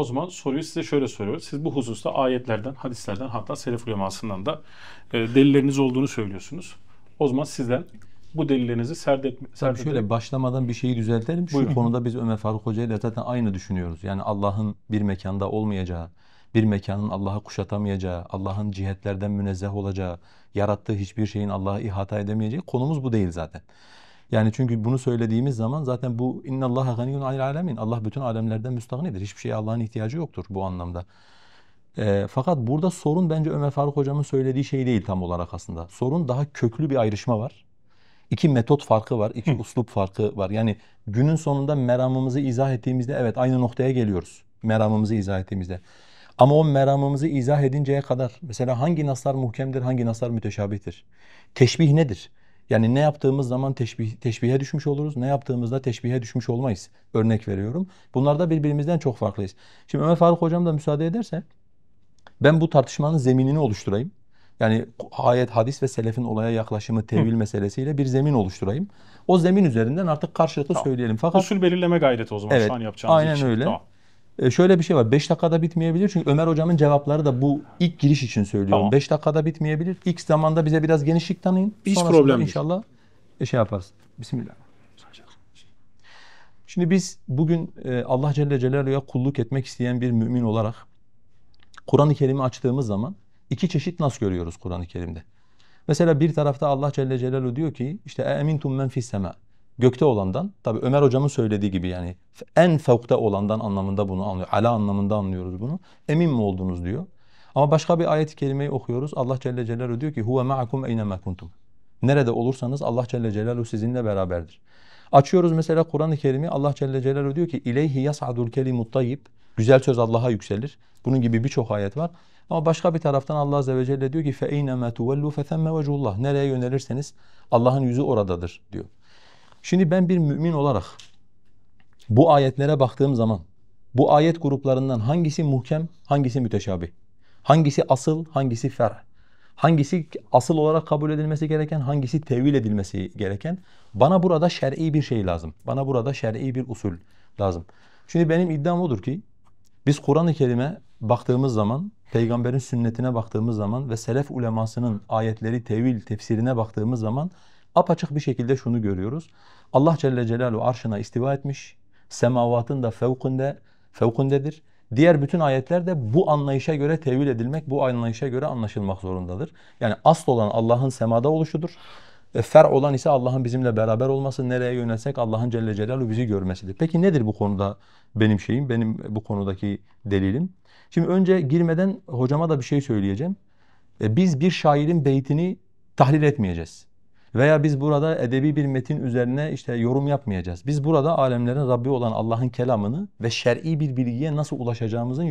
O zaman soruyu size şöyle soruyoruz. Siz bu hususta ayetlerden, hadislerden, hatta selef ulemasından da delilleriniz olduğunu söylüyorsunuz. O zaman sizden bu delillerinizi şöyle başlamadan bir şeyi düzeltelim. Şu Buyurun. Konuda biz Ömer Faruk Hoca ile zaten aynı düşünüyoruz. Yani Allah'ın bir mekanda olmayacağı, bir mekanın Allah'ı kuşatamayacağı, Allah'ın cihetlerden münezzeh olacağı, yarattığı hiçbir şeyin Allah'ı ihata edemeyeceği konumuz bu değil zaten. Yani çünkü bunu söylediğimiz zaman zaten bu innallaha ganiyun anil alemin. Allah bütün alemlerden müstağnidir. Hiçbir şeye Allah'ın ihtiyacı yoktur bu anlamda. Fakat burada sorun bence Ömer Faruk Hocam'ın söylediği şey değil tam olarak aslında. Sorun daha köklü bir ayrışma var. İki metot farkı var, iki uslup farkı var. Yani günün sonunda meramımızı izah ettiğimizde evet aynı noktaya geliyoruz. Meramımızı izah ettiğimizde. Ama o meramımızı izah edinceye kadar mesela hangi naslar muhkemdir, hangi naslar müteşabihtir? Teşbih nedir? Yani ne yaptığımız zaman teşbihe düşmüş oluruz, ne yaptığımızda teşbihe düşmüş olmayız. Örnek veriyorum. Bunlar da birbirimizden çok farklıyız. Şimdi Ömer Faruk Hocam da müsaade ederse ben bu tartışmanın zeminini oluşturayım. Yani ayet, hadis ve selefin olaya yaklaşımı, tevil meselesiyle bir zemin oluşturayım. O zemin üzerinden artık karşılıklı söyleyelim. Fakat usul belirleme gayreti o zaman şu an yapacağımız için. Aynen öyle. Tamam. Şöyle bir şey var. 5 dakikada bitmeyebilir. Çünkü Ömer Hocam'ın cevapları da bu ilk giriş için söylüyorum. 5 dakikada bitmeyebilir. İlk zamanda bize biraz genişlik tanıyın. Hiç problem inşallah şey yaparız. Bismillah. Şimdi biz bugün Allah Celle Celaluhu'ya kulluk etmek isteyen bir mümin olarak Kur'an-ı Kerim'i açtığımız zaman iki çeşit nas görüyoruz Kur'an-ı Kerim'de. Mesela bir tarafta Allah Celle Celaluhu diyor ki işte emintum men fis sema. Gökte olandan, tabi Ömer Hocam'ın söylediği gibi yani en fevkte olandan anlamında bunu anlıyoruz. Ala anlamında anlıyoruz bunu. Emin mi oldunuz diyor. Ama başka bir ayet-i kerimeyi okuyoruz. Allah Celle Celaluhu diyor ki huve ma'akum eynemâ kuntum. Nerede olursanız Allah Celle Celaluhu sizinle beraberdir. Açıyoruz mesela Kur'an-ı Kerim'i. Allah Celle Celaluhu diyor ki ileyhi yas'adul kelimut tayyib. Güzel söz Allah'a yükselir. Bunun gibi birçok ayet var. Ama başka bir taraftan Allah Azze ve Celle diyor ki fe eynemâ tuvellu fe themme vecihullah. Nereye yönelirseniz Allah'ın yüzü oradadır diyor. Şimdi ben bir mümin olarak bu ayetlere baktığım zaman bu ayet gruplarından hangisi muhkem, hangisi müteşabih? Hangisi asıl, hangisi ferh? Hangisi asıl olarak kabul edilmesi gereken, hangisi tevil edilmesi gereken? Bana burada şer'i bir şey lazım. Bana burada şer'i bir usul lazım. Şimdi benim iddiam odur ki biz Kur'an-ı Kerim'e baktığımız zaman, Peygamber'in sünnetine baktığımız zaman ve selef ulemasının ayetleri tevil, tefsirine baktığımız zaman apaçık bir şekilde şunu görüyoruz. Allah Celle Celaluhu arşına istiva etmiş. Semavatın da fevkundedir. Diğer bütün ayetler de bu anlayışa göre tevil edilmek, bu anlayışa göre anlaşılmak zorundadır. Yani asıl olan Allah'ın semada oluşudur. Fer olan ise Allah'ın bizimle beraber olması, nereye yönelsek Allah'ın Celle Celaluhu bizi görmesidir. Peki nedir bu konuda benim şeyim, benim bu konudaki delilim? Şimdi önce girmeden hocama da bir şey söyleyeceğim. Biz bir şairin beytini tahlil etmeyeceğiz. Veya biz burada edebi bir metin üzerine işte yorum yapmayacağız. Biz burada alemlerin Rabbi olan Allah'ın kelamını ve şer'i bir bilgiye nasıl ulaşacağımızın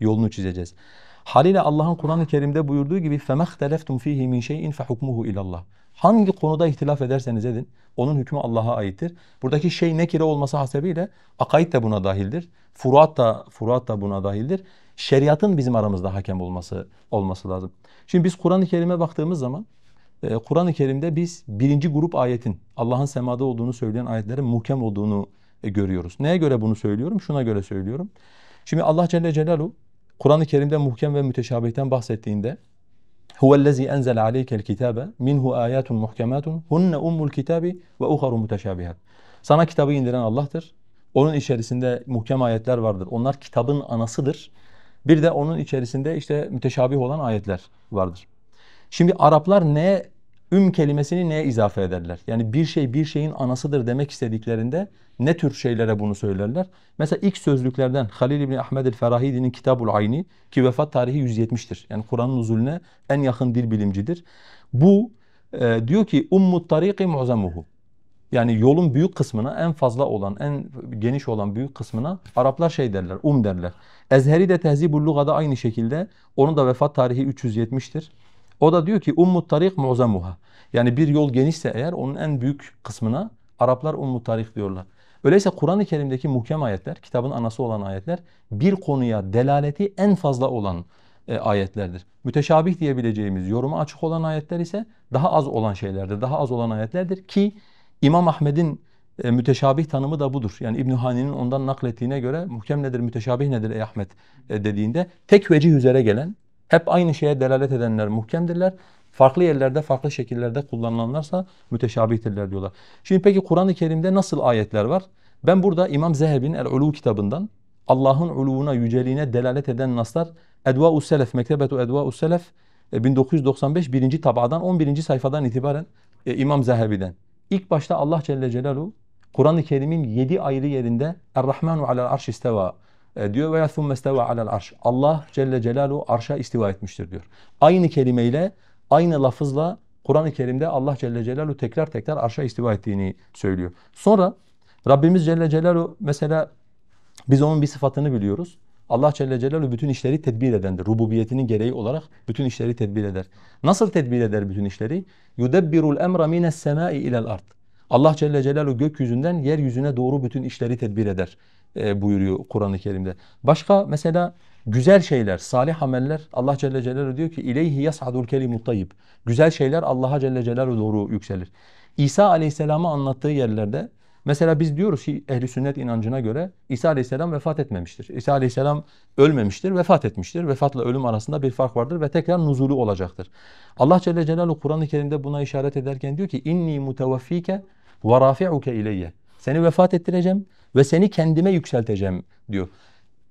yolunu çizeceğiz. Haliyle Allah'ın Kur'an-ı Kerim'de buyurduğu gibi فَمَخْتَلَفْتُمْ ف۪يهِ مِنْ شَيْءٍ فَحُكْمُهُ اِلَى اللّٰهِ. Hangi konuda ihtilaf ederseniz edin, onun hükmü Allah'a aittir. Buradaki şey nekire olması hasebiyle akaid de buna dahildir. Furuat da buna dahildir. Şeriatın bizim aramızda hakem olması lazım. Şimdi biz Kur'an-ı Kerim'e baktığımız zaman Kur'an-ı Kerim'de biz birinci grup ayetin Allah'ın semada olduğunu söyleyen ayetlerin muhkem olduğunu görüyoruz. Neye göre bunu söylüyorum? Şuna göre söylüyorum. Şimdi Allah Celle Celaluhu Kur'an-ı Kerim'de muhkem ve müteşabihten bahsettiğinde huvellezî enzele aleykel kitâbe minhu âyâtun muhkemâtun hunne ummul kitâbi ve uharu müteşâbihat. Sana kitabı indiren Allah'tır. Onun içerisinde muhkem ayetler vardır. Onlar kitabın anasıdır. Bir de onun içerisinde işte müteşabih olan ayetler vardır. Şimdi Araplar neye kelimesini neye izafe ederler? Yani bir şey bir şeyin anasıdır demek istediklerinde ne tür şeylere bunu söylerler? Mesela ilk sözlüklerden Halil İbn-i Ahmed Ferahidi'nin Kitabul Ayni ki vefat tarihi 170'tir. Yani Kur'an'ın nuzulüne en yakın dil bilimcidir. Bu diyor ki ummut tariqi mu'zamuhu. Yani yolun büyük kısmına, en fazla olan, en geniş olan büyük kısmına Araplar şey derler, derler. Ezheri de Tehzibul Luga'da aynı şekilde. Onun da vefat tarihi 370'tir. O da diyor ki ummut tarik mu'zamuha. Yani bir yol genişse eğer onun en büyük kısmına Araplar ummut tarik diyorlar. Öyleyse Kur'an-ı Kerim'deki muhkem ayetler, kitabın anası olan ayetler bir konuya delaleti en fazla olan ayetlerdir. Müteşabih diyebileceğimiz yoruma açık olan ayetler ise daha az olan şeylerdir. Ki İmam Ahmed'in müteşabih tanımı da budur. Yani İbn Hani'nin ondan naklettiğine göre muhkem nedir, müteşabih nedir ey Ahmet dediğinde tek vecih üzere gelen, hep aynı şeye delalet edenler muhkemdirler. Farklı yerlerde, farklı şekillerde kullanılanlarsa müteşabihtirler diyorlar. Şimdi peki Kur'an-ı Kerim'de nasıl ayetler var? Ben burada İmam Zehebi'nin El-Ulu kitabından Allah'ın uluğuna, yüceliğine delalet eden naslar Edva-us Selef, Mektebetu Edva-us Selef 1995 1. tabadan 11. sayfadan itibaren İmam Zehebi'den. İlk başta Allah Celle Celaluhu Kur'an-ı Kerim'in 7 ayrı yerinde Er-Rahmanu alel arş isteva diyor veya thumme isteva alel arş. Allah Celle Celaluhu arşa istiva etmiştir diyor. Aynı kelimeyle, aynı lafızla Kur'an-ı Kerim'de Allah Celle Celaluhu tekrar tekrar arşa istiva ettiğini söylüyor. Sonra Rabbimiz Celle Celaluhu, mesela biz onun bir sıfatını biliyoruz. Allah Celle Celaluhu bütün işleri tedbir edendir. Rububiyetinin gereği olarak bütün işleri tedbir eder. Nasıl tedbir eder bütün işleri? يُدَبِّرُ الْاَمْرَ مِنَ السَّمَاءِ اِلَى الْاَرْضِ Allah Celle Celaluhu gökyüzünden yeryüzüne doğru bütün işleri tedbir eder buyuruyor Kur'an-ı Kerim'de. Başka mesela güzel şeyler, salih ameller Allah Celle Celaluhu diyor ki اِلَيْهِ يَسْعَدُ الْكَلِمُ الطَّيِّبِ Güzel şeyler Allah'a Celle Celaluhu doğru yükselir. İsa Aleyhisselam'ı anlattığı yerlerde mesela biz diyoruz ki Ehli Sünnet inancına göre İsa Aleyhisselam vefat etmemiştir. İsa Aleyhisselam ölmemiştir, vefat etmiştir. Vefatla ölüm arasında bir fark vardır ve tekrar nuzulü olacaktır. Allah Celle Celaluhu Kur'an-ı Kerim'de buna işaret ederken diyor ki İnni muteveffike ve rafi'uke ileyye. Seni vefat ettireceğim ve seni kendime yükselteceğim diyor.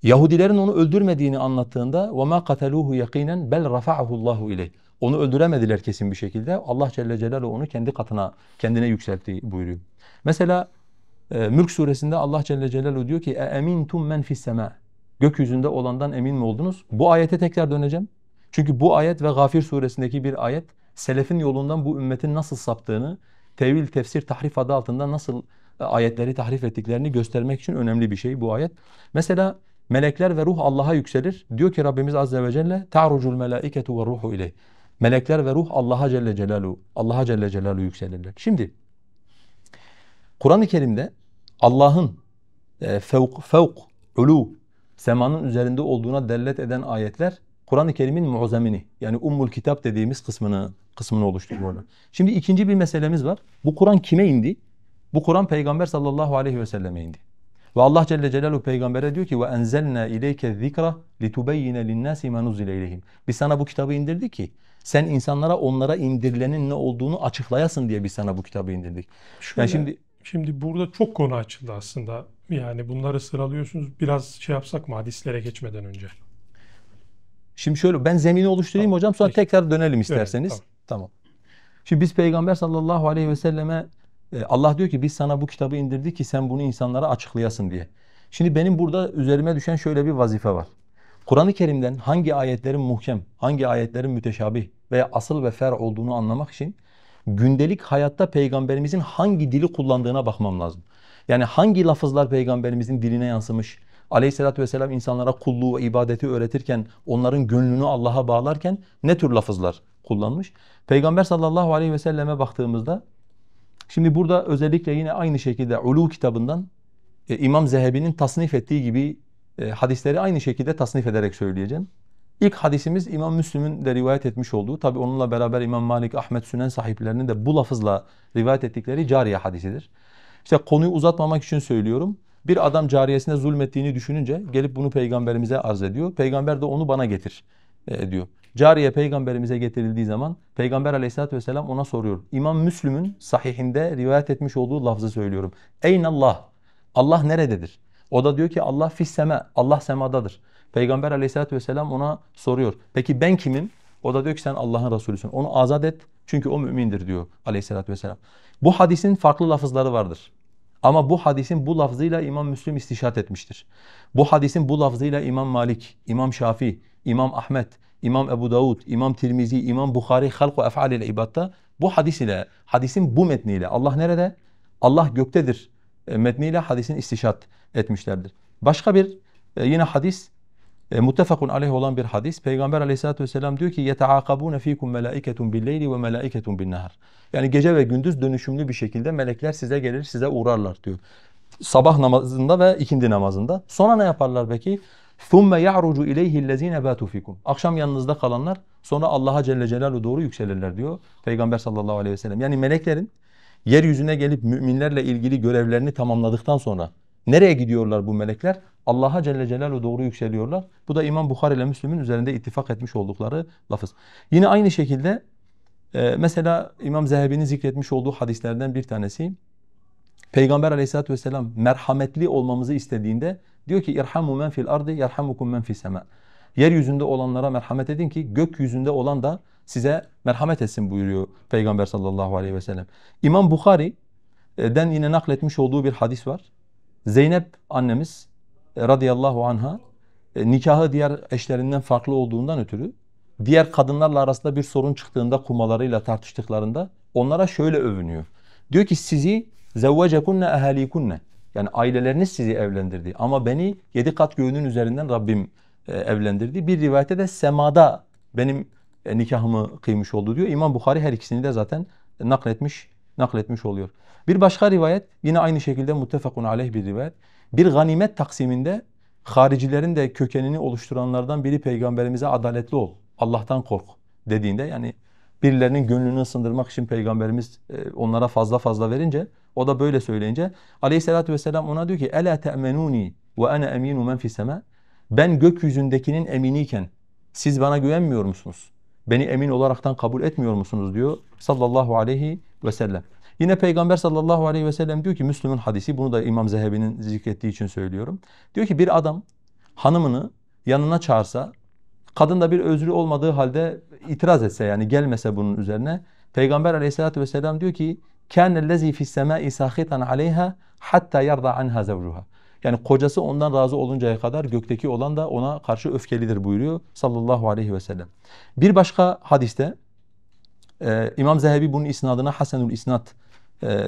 Yahudilerin onu öldürmediğini anlattığında وَمَا قَتَلُوهُ يَق۪ينًا بَلْ رَفَعَهُ اللّٰهُ اِلَيْهِ Onu öldüremediler kesin bir şekilde. Allah Celle Celaluhu onu kendi katına, kendine yükseltti buyuruyor. Mesela Mülk suresinde Allah Celle Celaluhu diyor ki اَاَمِنْتُمْ مَنْ فِي السَّمَاءِ Gökyüzünde olandan emin mi oldunuz? Bu ayete tekrar döneceğim. Çünkü bu ayet ve Gafir suresindeki bir ayet selefin yolundan bu ümmetin nasıl saptığını, tevil, tefsir, tahrif adı altında nasıl ayetleri tahrif ettiklerini göstermek için önemli bir şey bu ayet. Mesela melekler ve ruh Allah'a yükselir. Diyor ki Rabbimiz Azze ve Celle تَعْرُجُ الْمَلَائِكَةُ وَالْرُّحُ اِلَيْهِ Melekler ve ruh Allah'a Celle Celaluhu yükselirler. Şimdi Kur'an-ı Kerim'de Allah'ın ulu, semanın üzerinde olduğuna delalet eden ayetler Kur'an-ı Kerim'in muazzemini yani ummul kitap dediğimiz kısmını oluşturuyorlar. Şimdi ikinci bir meselemiz var. Bu Kur'an kime indi? Bu Kur'an Peygamber sallallahu aleyhi ve selleme indi. Ve Allah Celle Celaluhu Peygamber'e diyor ki وَاَنْزَلْنَا اِلَيْكَ الذِّكْرَ لِتُبَيِّنَ لِلنَّاسِ مَا نُزِّلَ اِلَيْهِمْ Biz sana bu kitabı indirdik ki sen insanlara onlara indirilenin ne olduğunu açıklayasın diye biz sana bu kitabı indirdik. Yani Şimdi burada çok konu açıldı aslında. Yani bunları sıralıyorsunuz. Biraz şey yapsak mı hadislere geçmeden önce? Şimdi şöyle ben zemini oluşturayım tamam, hocam. Sonra tekrar dönelim isterseniz. Evet, tamam. Şimdi biz Peygamber sallallahu aleyhi ve selleme Allah diyor ki biz sana bu kitabı indirdik ki sen bunu insanlara açıklayasın diye. Şimdi benim burada üzerime düşen şöyle bir vazife var. Kur'an-ı Kerim'den hangi ayetlerin muhkem, hangi ayetlerin müteşabih veya asıl ve fer olduğunu anlamak için gündelik hayatta Peygamberimizin hangi dili kullandığına bakmam lazım. Yani hangi lafızlar Peygamberimizin diline yansımış, aleyhissalatü vesselam insanlara kulluğu ve ibadeti öğretirken, onların gönlünü Allah'a bağlarken ne tür lafızlar kullanmış? Peygamber sallallahu aleyhi ve selleme baktığımızda, şimdi burada özellikle yine aynı şekilde Ulu kitabından İmam Zehebi'nin tasnif ettiği gibi hadisleri aynı şekilde tasnif ederek söyleyeceğim. İlk hadisimiz İmam Müslim'in de rivayet etmiş olduğu, tabi onunla beraber İmam Malik, Ahmet, Sünen sahiplerinin de bu lafızla rivayet ettikleri cariye hadisidir. İşte konuyu uzatmamak için söylüyorum. Bir adam cariyesine zulmettiğini düşününce gelip bunu Peygamberimize arz ediyor. Peygamber de onu bana getir diyor. Cariye Peygamberimize getirildiği zaman Peygamber Aleyhisselatü Vesselam ona soruyor. İmam Müslim'in sahihinde rivayet etmiş olduğu lafzı söylüyorum. Eynallah, Allah nerededir? O da diyor ki Allah fisseme, Allah semadadır. Peygamber Aleyhisselatü Vesselam ona soruyor. Peki ben kimim? O da diyor ki sen Allah'ın Resulüsün. Onu azat et çünkü o mümindir diyor Aleyhisselatü Vesselam. Bu hadisin farklı lafızları vardır. Ama bu hadisin bu lafzıyla İmam Müslim istişat etmiştir. Bu hadisin bu lafzıyla İmam Malik, İmam Şafi, İmam Ahmed, İmam Ebu Davud, İmam Tirmizi, İmam Bukhari, Halku Ef'alil İbad'da bu hadis ile, hadisin bu metniyle Allah nerede? Allah göktedir metniyle hadisin istişat etmişlerdir. Başka bir yine hadis muttefakun aleyh olan bir hadis. Peygamber aleyhissalatü vesselam diyor ki يَتَعَاقَبُونَ ف۪يكُمْ مَلَائِكَةٌ بِالْلَيْلِ وَمَلَائِكَةٌ بِالنَّهَارِ Yani gece ve gündüz dönüşümlü bir şekilde melekler size gelir, size uğrarlar diyor. Sabah namazında ve ikindi namazında. Sonra ne yaparlar peki? ثُمَّ يَعْرُجُ اِلَيْهِ الَّذ۪ينَ بَاتُوا ف۪يكُمْ Akşam yanınızda kalanlar sonra Allah'a Celle Celaluhu doğru yükselirler diyor Peygamber sallallahu aleyhi ve sellem. Yani meleklerin yeryüzüne gelip müminlerle ilgili görevlerini tamamladıktan sonra nereye gidiyorlar bu melekler? Allah'a Celle Celaluhu doğru yükseliyorlar. Bu da İmam Bukhari ile Müslim'in üzerinde ittifak etmiş oldukları lafız. Yine aynı şekilde mesela İmam Zehebi'nin zikretmiş olduğu hadislerden bir tanesi, Peygamber Aleyhisselatü Vesselam merhametli olmamızı istediğinde diyor ki "İrhamu men fil ardi, yerhamukum men fis sema." Yeryüzünde olanlara merhamet edin ki gökyüzünde olan da size merhamet etsin buyuruyor Peygamber sallallahu aleyhi ve sellem. İmam Bukhari'den yine nakletmiş olduğu bir hadis var. Zeynep annemiz radıyallahu anha nikahı diğer eşlerinden farklı olduğundan ötürü diğer kadınlarla arasında bir sorun çıktığında, kumalarıyla tartıştıklarında onlara şöyle övünüyor. Diyor ki sizi zevvecekunne ehalikunne, yani aileleriniz sizi evlendirdi ama beni 7 kat göğünün üzerinden Rabbim evlendirdi. Bir rivayette de semada benim nikahımı kıymış oldu diyor. İmam Bukhari her ikisini de zaten nakletmiş oluyor. Bir başka rivayet yine aynı şekilde muttefakun aleyh bir rivayet. Bir ganimet taksiminde haricilerin de kökenini oluşturanlardan biri Peygamberimize adaletli ol, Allah'tan kork dediğinde, yani birilerinin gönlünü ısındırmak için Peygamberimiz onlara fazla verince, o da böyle söyleyince Aleyhisselatü Vesselam ona diyor ki "Ela te'menuni ve ana eminu men fis sema." Ben gökyüzündekinin eminiyken siz bana güvenmiyor musunuz? Beni emin olaraktan kabul etmiyor musunuz diyor sallallahu aleyhi ve sellem. Yine Peygamber sallallahu aleyhi ve sellem diyor ki, Müslüm'ün hadisi, bunu da İmam Zehebi'nin zikrettiği için söylüyorum. Diyor ki bir adam hanımını yanına çağırsa, kadın da bir özrü olmadığı halde itiraz etse, yani gelmese bunun üzerine, Peygamber aleyhissalatu vesselam diyor ki كَانَ الَّذ۪ي فِي السَّمَاءِ سَاخِطًا عَلَيْهَا حَتَّى يَرْضَ عَنْهَا زَوْجُهَا. Yani kocası ondan razı oluncaya kadar gökteki olan da ona karşı öfkelidir buyuruyor sallallahu aleyhi ve sellem. Bir başka hadiste İmam Zehebi bunun isnadına hasenul isnat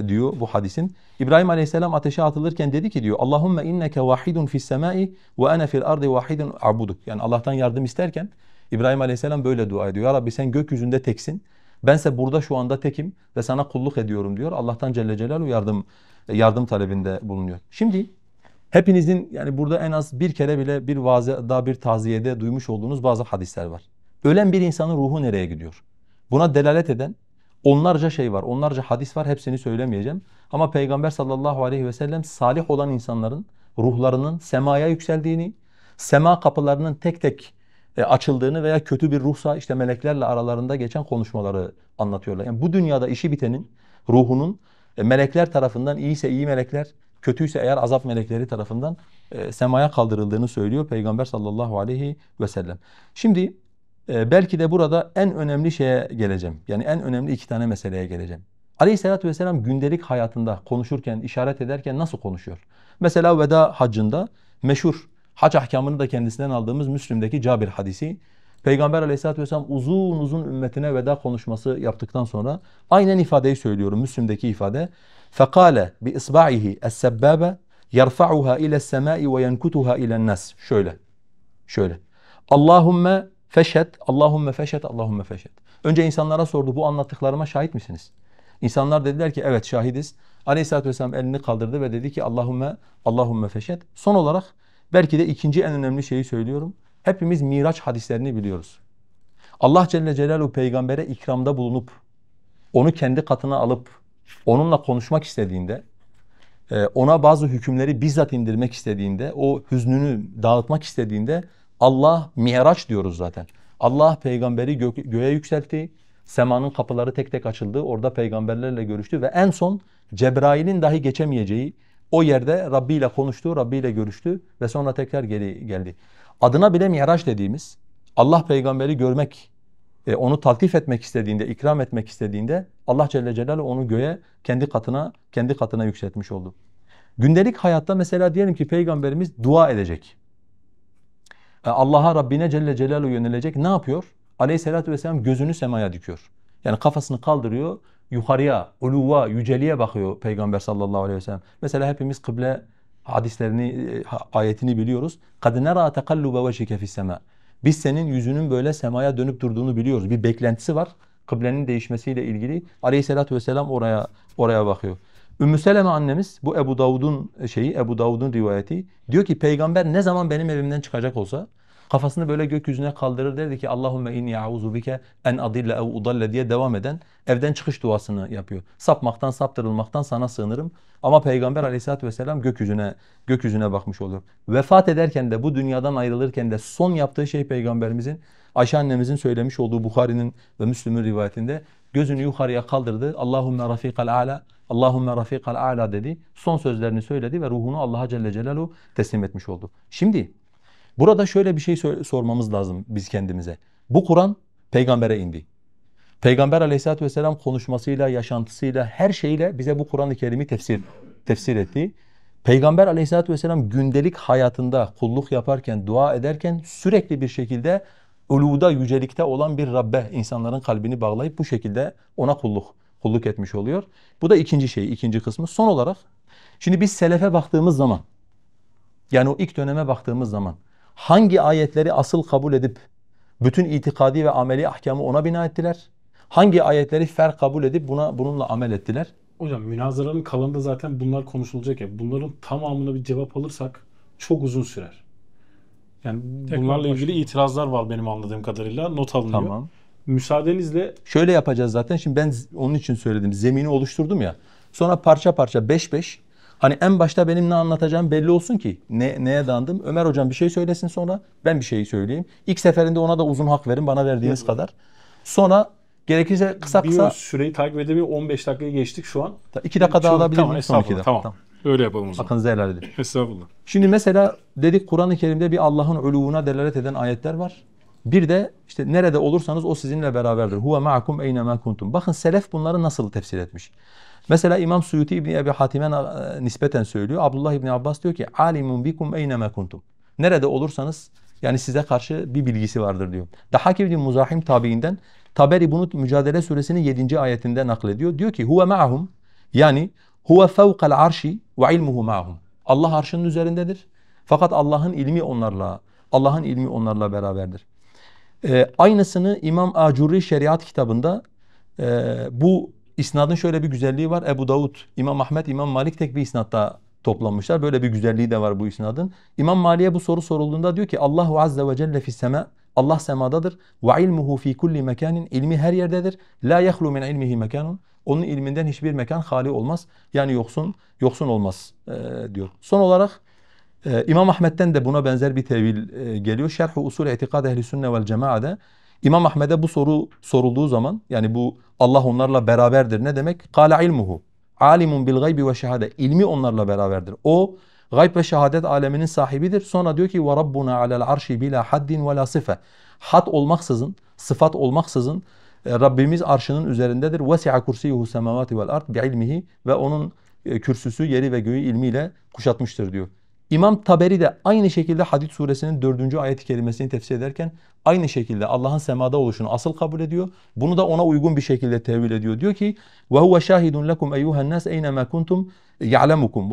diyor bu hadisin. İbrahim aleyhisselam ateşe atılırken dedi ki diyor Allahümme inneke vahidun fis semai ve ana fil ardi vahidun abuduk. Yani Allah'tan yardım isterken İbrahim aleyhisselam böyle dua ediyor. Ya Rabbi sen gökyüzünde teksin. Bense burada şu anda tekim ve sana kulluk ediyorum diyor. Allah'tan Celle Celaluhu yardım talebinde bulunuyor. Şimdi hepinizin yani burada en az bir kere bile bir vaazda, bir taziyede duymuş olduğunuz bazı hadisler var. Ölen bir insanın ruhu nereye gidiyor? Buna delalet eden onlarca şey var, onlarca hadis var. Hepsini söylemeyeceğim. Ama Peygamber sallallahu aleyhi ve sellem salih olan insanların ruhlarının semaya yükseldiğini, sema kapılarının tek tek açıldığını veya kötü bir ruhsa işte meleklerle aralarında geçen konuşmaları anlatıyorlar. Yani bu dünyada işi bitenin ruhunun melekler tarafından, iyiyse iyi melekler, kötüyse eğer azap melekleri tarafından semaya kaldırıldığını söylüyor Peygamber sallallahu aleyhi ve sellem. Şimdi belki de burada en önemli şeye geleceğim. Yani en önemli 2 tane meseleye geleceğim. Aleyhisselatü vesselam gündelik hayatında konuşurken, işaret ederken nasıl konuşuyor? Mesela veda haccında meşhur hac ahkamını da kendisinden aldığımız Müslim'deki Cabir hadisi. Peygamber aleyhisselatü vesselam uzun ümmetine veda konuşması yaptıktan sonra aynen ifadeyi söylüyorum, Müslim'deki ifade. فَقَالَ بِإِصْبَعِهِ السَّبَّابَ يَرْفَعُهَا اِلَى السَّمَاءِ وَيَنْكُتُهَا اِلَى النَّاسِ. Şöyle. Allahümme feşhed, Allahümme feşhed, Allahümme feşhed. Önce insanlara sordu, bu anlattıklarıma şahit misiniz? İnsanlar dediler ki evet şahidiz. Aleyhisselatü vesselam elini kaldırdı ve dedi ki Allahümme, Allahümme feşhed. Son olarak belki de 2. en önemli şeyi söylüyorum. Hepimiz Miraç hadislerini biliyoruz. Allah Celle Celaluhu peygambere ikramda bulunup, onu kendi katına alıp, onunla konuşmak istediğinde, ona bazı hükümleri bizzat indirmek istediğinde, o hüznünü dağıtmak istediğinde Allah Miraç diyoruz zaten. Allah peygamberi göğe yükseltti, semanın kapıları tek tek açıldı, orada peygamberlerle görüştü ve en son Cebrail'in dahi geçemeyeceği o yerde Rabbi ile konuştu, Rabbi ile görüştü ve sonra tekrar geri geldi. Adına bile Miraç dediğimiz, Allah peygamberi görmek, onu taltif etmek istediğinde, ikram etmek istediğinde Allah Celle Celaluhu onu göğe kendi katına yükseltmiş oldu. Gündelik hayatta mesela diyelim ki peygamberimiz dua edecek. Allah'a, Rabbine Celle Celaluhu yönelecek. Ne yapıyor? Aleyhisselatü vesselam gözünü semaya dikiyor. Yani kafasını kaldırıyor, yukarıya, uluva, yüceliğe bakıyor Peygamber sallallahu aleyhi ve sellem. Mesela hepimiz kıble hadislerini, ayetini biliyoruz. قَدْ نَرَا تَقَلُّبَ وَجْهِكَ فِي السَّمَاءِ. Biz senin yüzünün böyle semaya dönüp durduğunu biliyoruz. Bir beklentisi var kıblenin değişmesiyle ilgili. Aleyhisselatü vesselam oraya bakıyor. Ümmü Seleme annemiz, bu Ebu Davud'un rivayeti. Diyor ki peygamber ne zaman benim evimden çıkacak olsa Kafasını böyle gökyüzüne kaldırır, derdi ki Allahümme inni a'uzu bike en adille ev udalle diye devam eden evden çıkış duasını yapıyor. Sapmaktan, saptırılmaktan sana sığınırım. Ama Peygamber aleyhissalatü vesselam gökyüzüne bakmış olur. Vefat ederken de, bu dünyadan ayrılırken de son yaptığı şey Peygamberimizin, Ayşe annemizin söylemiş olduğu Bukhari'nin ve Müslim'in rivayetinde, gözünü yukarıya kaldırdı. Allahümme rafikal a'la, Allahümme rafikal a'la dedi. Son sözlerini söyledi ve ruhunu Allah'a Celle Celaluhu teslim etmiş oldu. Şimdi burada şöyle bir şey sormamız lazım biz kendimize. Bu Kur'an Peygamber'e indi. Peygamber aleyhissalatü vesselam konuşmasıyla, yaşantısıyla, her şeyle bize bu Kur'an-ı Kerim'i tefsir etti. Peygamber aleyhissalatü vesselam gündelik hayatında kulluk yaparken, dua ederken sürekli bir şekilde uluda, yücelikte olan bir Rabbe insanların kalbini bağlayıp bu şekilde ona kulluk etmiş oluyor. Bu da ikinci şey, ikinci kısmı. Son olarak şimdi biz selefe baktığımız zaman, yani o ilk döneme baktığımız zaman hangi ayetleri asıl kabul edip bütün itikadi ve ameli ahkamı ona bina ettiler? Hangi ayetleri fer kabul edip bununla amel ettiler? Hocam münazaranın kalanında zaten bunlar konuşulacak ya. Bunların tamamına bir cevap alırsak çok uzun sürer. Yani bunlarla ilgili itirazlar var benim anladığım kadarıyla. Not alınıyor. Tamam. Müsaadenizle şöyle yapacağız zaten. Şimdi ben onun için söyledim. Zemini oluşturdum ya. Sonra parça parça, beş beş. Hani en başta benim ne anlatacağım belli olsun ki neye dandım. Ömer hocam bir şey söylesin, sonra ben bir şey söyleyeyim. İlk seferinde ona da uzun hak verin bana verdiğiniz kadar. Sonra gerekirse kısa. Süreyi takip edemeyi 15 dakikaya geçtik şu an. 2 dakika daha alabilir miyim? Tamam. Öyle yapalım o zaman. Hakkınızı helal edin. Estağfurullah. Şimdi mesela dedik Kur'an-ı Kerim'de bir Allah'ın uluvuna delalet eden ayetler var. Bir de işte nerede olursanız o sizinle beraberdir. Huve ma'akum eyne ma kuntum. Bakın selef bunları nasıl tefsir etmiş. Mesela İmam Suyuti İbn Abi Hatim'e nispeten söylüyor. Abdullah İbni Abbas diyor ki alimun bikum eyne ma kuntum. Nerede olursanız yani size karşı bir bilgisi vardır diyor. Daha ki İbn Muzahim tabiinden Taberi bunu Mücadele Suresinin 7. ayetinde naklediyor. Diyor ki huve ma'hum, yani huve fevkal arşi ve ilmuhu ma'hum. Allah arşının üzerindedir. Fakat Allah'ın ilmi onlarla beraberdir. Aynısını İmam Acuri Şeriat kitabında bu isnadın şöyle bir güzelliği var. Ebu Davud, İmam Ahmed, İmam Malik tek bir isnatta toplanmışlar. Böyle bir güzelliği de var bu isnadın. İmam Malik'e bu soru sorulduğunda diyor ki Allahu azze ve celle fissema, Allah semadadır. Ve ilmuhu fi kulli mekanin, ilmi her yerdedir. La yahlu min ilmihi mekanun. Onun ilminden hiçbir mekan hali olmaz. Yani yoksun olmaz diyor. Son olarak İmam Ahmed'den de buna benzer bir tevil geliyor. Şerh-i Usul-i İtikad Ehli Sünnet vel Cemaat'e İmam Ahmed'e bu soru sorulduğu zaman, yani bu Allah onlarla beraberdir ne demek? Kâle ilmuhu alimun bil gaybi ve şehade. İlmi onlarla beraberdir. O gayb ve şehadet aleminin sahibidir. Sonra diyor ki ve rabbuna alel arşi bila haddin ve la sıfe. Had olmaksızın, sıfat olmaksızın Rabbimiz arşının üzerindedir. Vesi'a kursiyuhu semavati vel ard bi ilmihi, ve onun kürsüsü yeri ve göğü ilmiyle kuşatmıştır diyor. İmam Taberi de aynı şekilde Hadid suresinin 4. ayet-i kerimesini tefsir ederken aynı şekilde Allah'ın semada oluşunu asıl kabul ediyor. Bunu da ona uygun bir şekilde tevil ediyor. Diyor ki وَهُوَ شَاهِدٌ لَكُمْ اَيُّهَا النَّاسِ اَيْنَمَا كُنْتُمْ يَعْلَمُكُمْ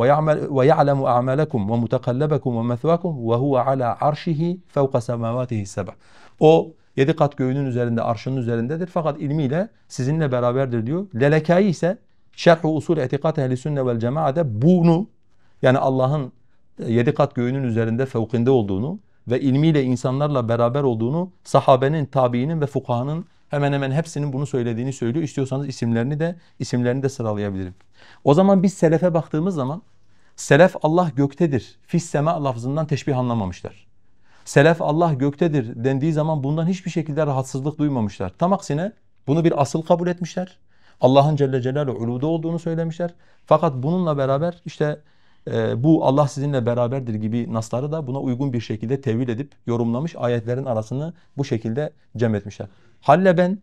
وَيَعْلَمُ أَعْمَالَكُمْ وَمُتَقَلَّبَكُمْ وَمَثْوَاكُمْ وَهُوَ عَلَى عَرْشِهِ فَوْقَ سَمَاوَاتِهِ السَّبْعِ. O 7 kat göğünün üzerinde, arşının üzerindedir. Fakat ilmiyle sizinle beraberdir diyor. Lelekay ise Şerh-i Usul-i İtikad Ehli Sünnet vel Cemaat'e bunu, yani Allah'ın 7 kat göğünün üzerinde, fevkinde olduğunu ve ilmiyle insanlarla beraber olduğunu sahabenin, tabiinin ve fukahanın hemen hemen hepsinin bunu söylediğini söylüyor. İstiyorsanız isimlerini de sıralayabilirim. O zaman biz selefe baktığımız zaman selef Allah göktedir fissema lafzından teşbih anlamamışlar. Selef Allah göktedir dendiği zaman bundan hiçbir şekilde rahatsızlık duymamışlar. Tam aksine bunu bir asıl kabul etmişler. Allah'ın Celle Celaluhu uluda olduğunu söylemişler. Fakat bununla beraber işte bu Allah sizinle beraberdir gibi nasları da buna uygun bir şekilde tevil edip yorumlamış, ayetlerin arasını bu şekilde cem etmişler. Halle ben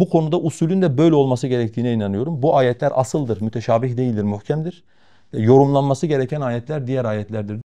bu konuda usulün de böyle olması gerektiğine inanıyorum. Bu ayetler asıldır, müteşabih değildir, muhkemdir. Yorumlanması gereken ayetler diğer ayetlerdir.